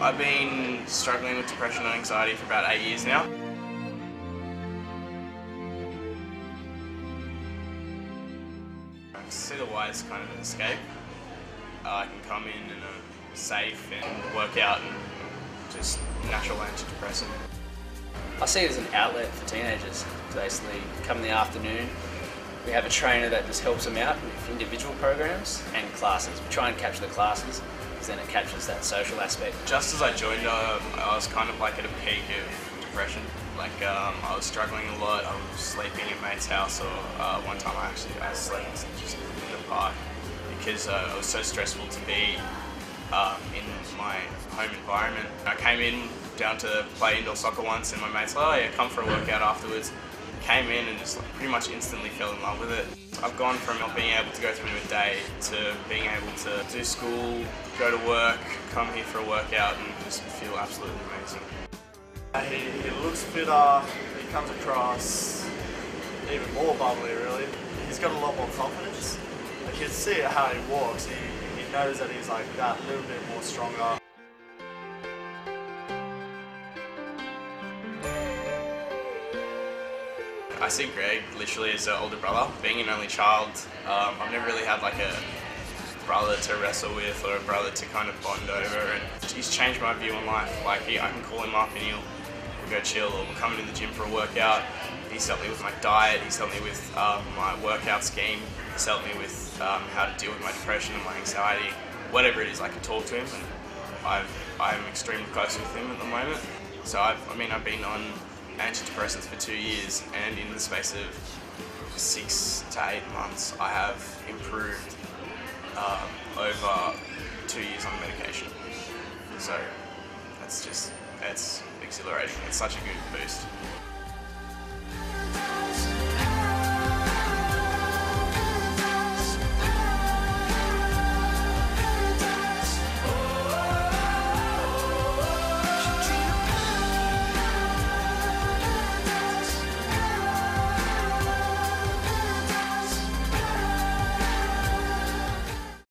I've been struggling with depression and anxiety for about 8 years now. I consider why it's kind of an escape. I can come in and I'm safe and work out and just natural antidepressant. I see it as an outlet for teenagers. Basically, come in the afternoon, we have a trainer that just helps them out with individual programs and classes. We try and capture the classes because then it captures that social aspect. Just as I joined, I was kind of like at a peak of depression. Like I was struggling a lot. I was sleeping at mate's house, or one time I slept just in the park because it was so stressful to be in my home environment. I came in down to play indoor soccer once and my mate's like, oh yeah, come for a workout afterwards. Came in and just like, pretty much instantly fell in love with it. I've gone from not being able to go through a day to being able to do school, go to work, come here for a workout and just feel absolutely amazing. He looks fitter, he comes across even more bubbly really. He's got a lot more confidence. You can see it how he walks, he knows that he's like that little bit more stronger. I see Greg literally as an older brother. Being an only child, I've never really had like a brother to wrestle with or a brother to kind of bond over, and he's changed my view on life. Like I can call him up and we'll go chill, or we'll come into the gym for a workout. He's helped me with my diet, he's helped me with my workout scheme, he's helped me with how to deal with my depression and my anxiety. Whatever it is, I can talk to him, and I'm extremely close with him at the moment. So I've been on antidepressants for 2 years, and in the space of 6 to 8 months I have improved over 2 years on medication. So that's exhilarating. It's such a good boost.